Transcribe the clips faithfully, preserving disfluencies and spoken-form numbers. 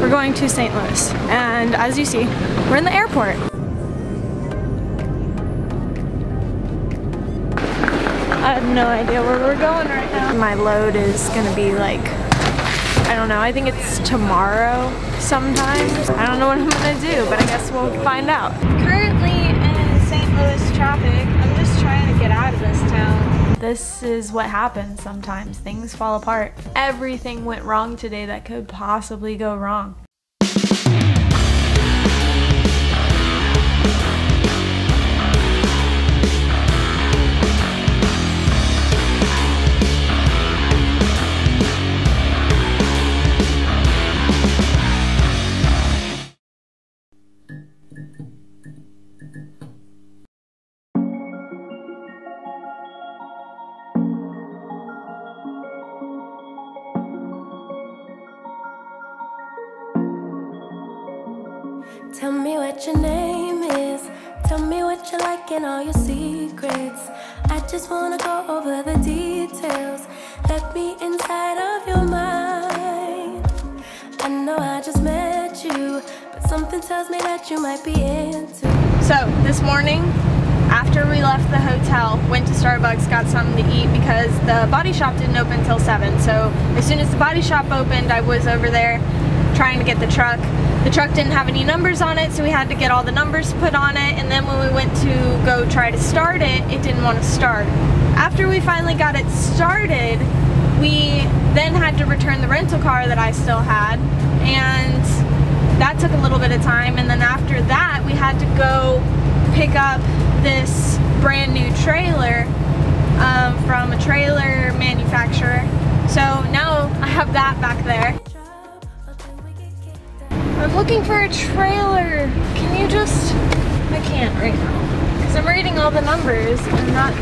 We're going to Saint Louis, and as you see, we're in the airport. I have no idea where we're going right now. My load is gonna be like, I don't know, I think it's tomorrow sometime. I don't know what I'm gonna do, but I guess we'll find out. Currently in Saint Louis traffic, I'm just trying to get out of this town. This is what happens sometimes. Things fall apart. Everything went wrong today that could possibly go wrong. Tell me what your name is. Tell me what you like and all your secrets. I just wanna go over the details. Let me inside of your mind. I know I just met you, but something tells me that you might be into. So this morning, after we left the hotel, went to Starbucks, got something to eat because the body shop didn't open till seven. So as soon as the body shop opened, I was over there trying to get the truck. The truck didn't have any numbers on it, so we had to get all the numbers put on it, and then when we went to go try to start it, it didn't want to start. After we finally got it started, we then had to return the rental car that I still had, and that took a little bit of time, and then after that, we had to go pick up this brand new trailer um, from a trailer manufacturer. So now I have that back there. I'm looking for a trailer. Can you just, I can't right now. Because I'm reading all the numbers and not,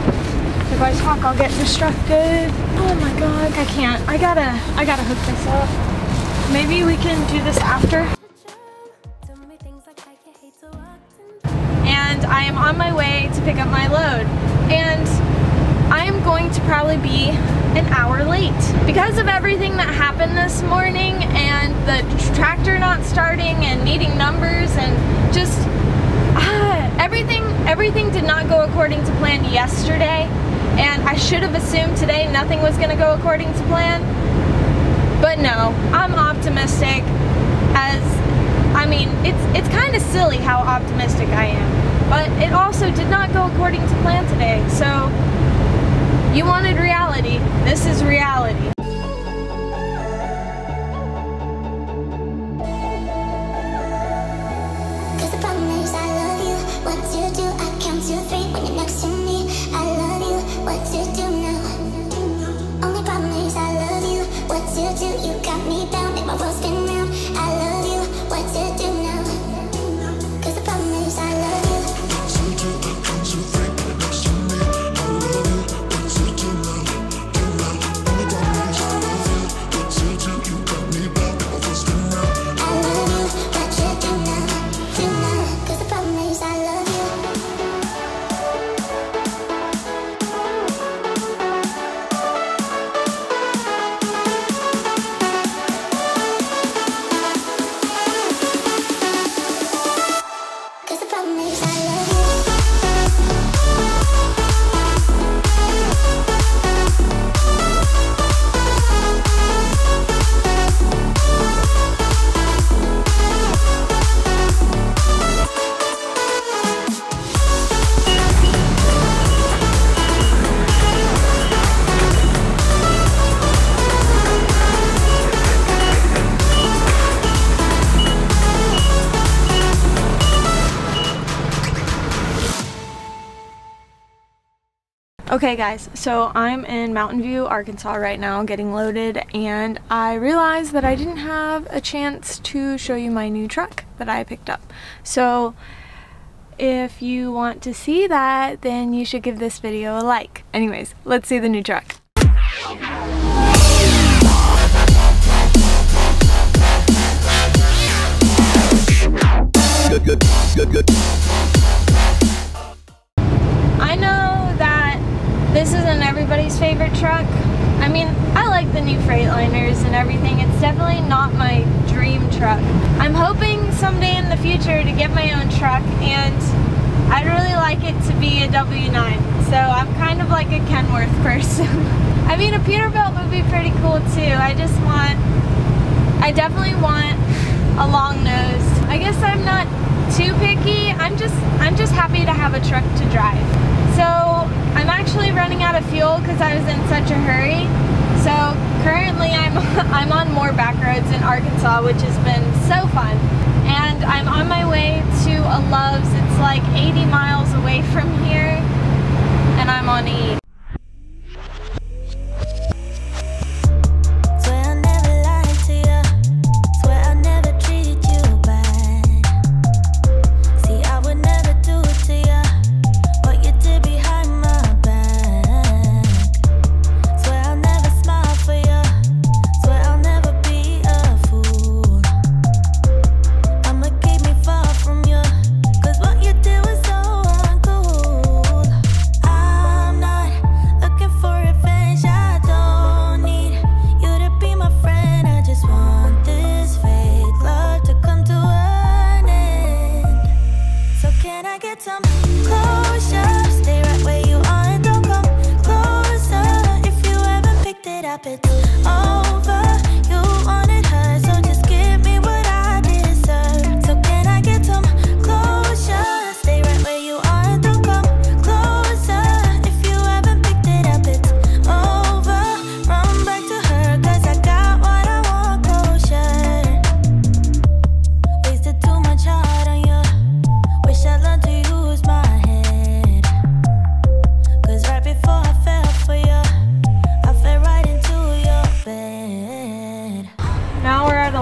if I talk I'll get distracted. Oh my God, I can't. I gotta, I gotta hook this up. Maybe we can do this after. And I am on my way to pick up my load. And I am going to probably be an hour late. Because of everything that happened this morning and the tractor not starting and needing numbers and just ah, everything, everything did not go according to plan yesterday, and I should have assumed today nothing was gonna go according to plan, but no, I'm optimistic as, I mean, it's, it's kind of silly how optimistic I am, but it also did not go according to plan today, so you wanted reality. This is reality. Okay guys, so I'm in Mountain View, Arkansas right now getting loaded, and I realized that I didn't have a chance to show you my new truck that I picked up. So if you want to see that, then you should give this video a like. Anyways, let's see the new truck. I know that this isn't everybody's favorite truck. I I mean, I like the new Freightliners and everything. It's definitely not my dream truck. I'm hoping someday in the future to get my own truck, and I'd really like it to be a W nine. So I'm kind of like a Kenworth person. I mean, a Peterbilt would be pretty cool too. I just want, I definitely want a long nose. I guess I'm not too picky. I'm just, I'm just happy to have a truck to drive. So I'm actually running out of fuel because I was in such a hurry. So currently I'm I'm on more back roads in Arkansas, which has been so fun. And I'm on my way to a Love's. It's like eighty miles away from here, and I'm on E.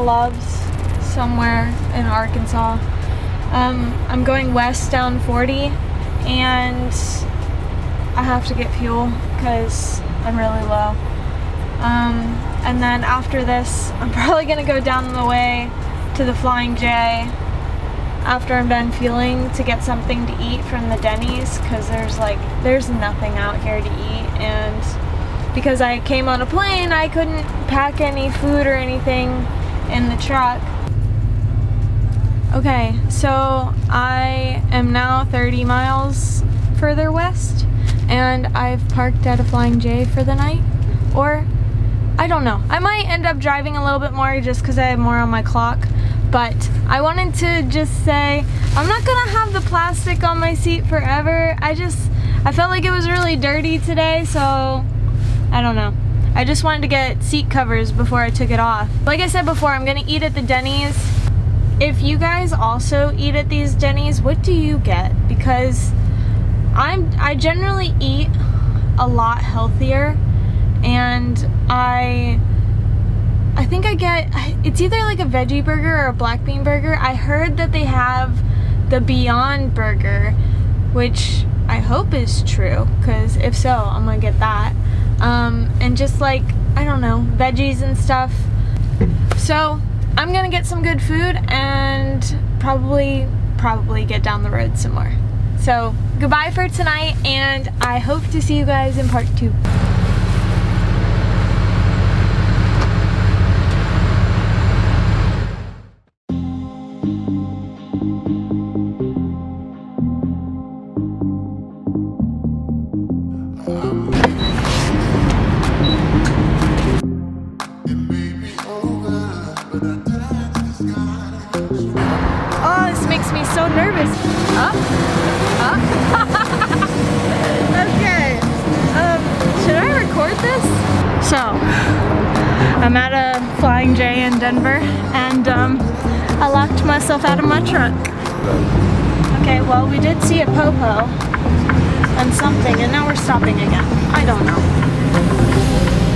Love's somewhere in Arkansas. Um, I'm going west down forty, and I have to get fuel because I'm really low. Um, and then after this, I'm probably gonna go down the way to the Flying J after I'm done fueling to get something to eat from the Denny's, because there's like there's nothing out here to eat, and because I came on a plane, I couldn't pack any food or anything in the truck. Okay, so I am now thirty miles further west, and I've parked at a Flying J for the night, or I don't know. I might end up driving a little bit more just because I have more on my clock, but I wanted to just say I'm not gonna have the plastic on my seat forever. I just, I felt like it was really dirty today, so I don't know. I just wanted to get seat covers before I took it off. Like I said before, I'm gonna eat at the Denny's. If you guys also eat at these Denny's, what do you get? Because I'm I generally eat a lot healthier, and I I think I get, it's either like a veggie burger or a black bean burger. I heard that they have the Beyond Burger, which I hope is true, because if so, I'm gonna get that. Um, and just like, I don't know, veggies and stuff. So I'm gonna get some good food and probably, probably get down the road some more. So goodbye for tonight, and I hope to see you guys in part two. So nervous. Up, up. Okay. Um, should I record this? So, I'm at a Flying J in Denver, and um, I locked myself out of my truck. Okay. Well, we did see a popo and something, and now we're stopping again. I don't know.